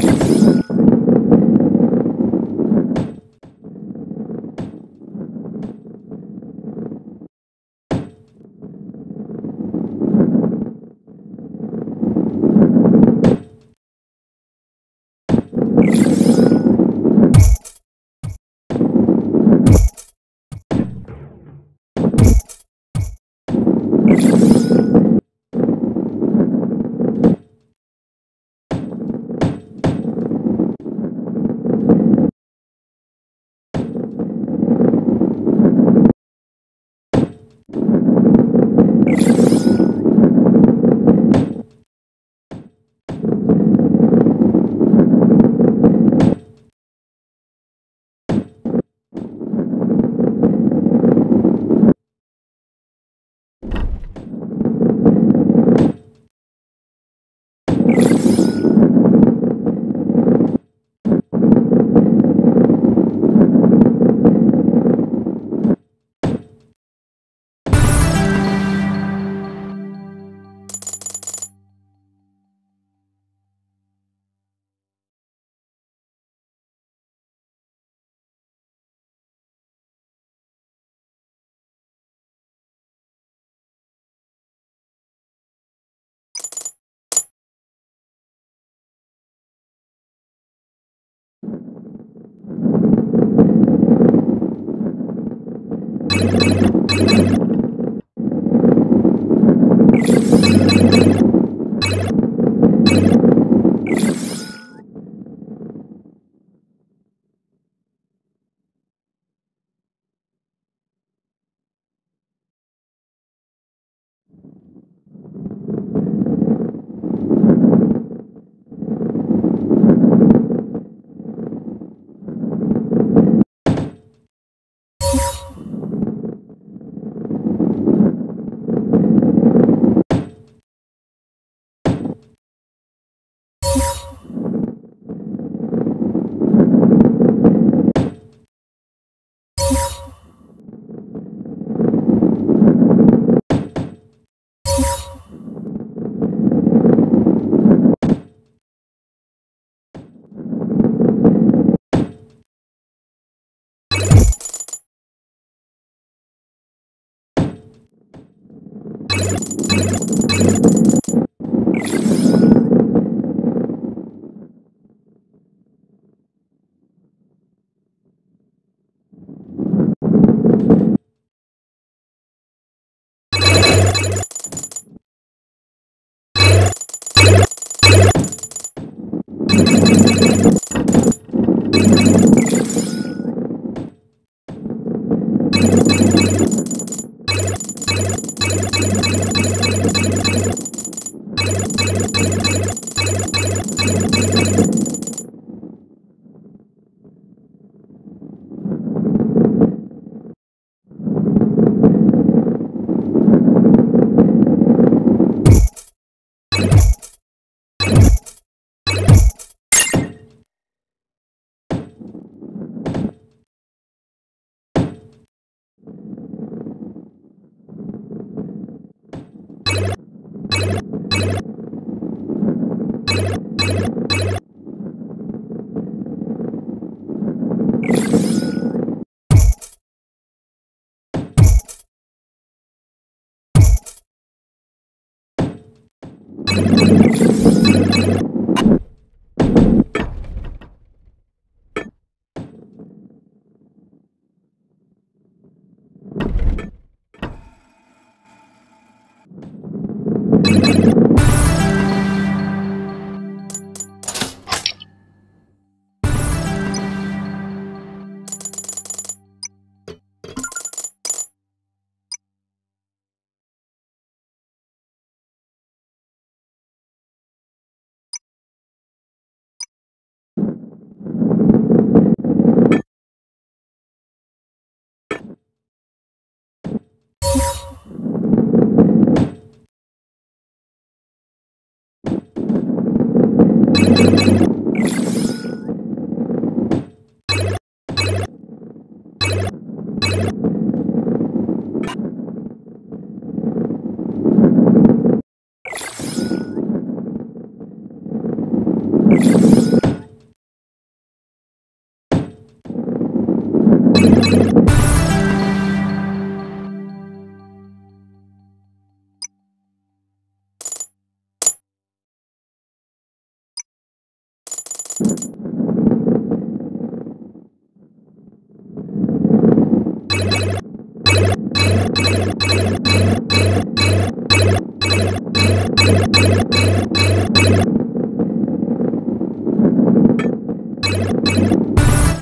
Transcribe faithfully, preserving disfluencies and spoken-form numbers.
You You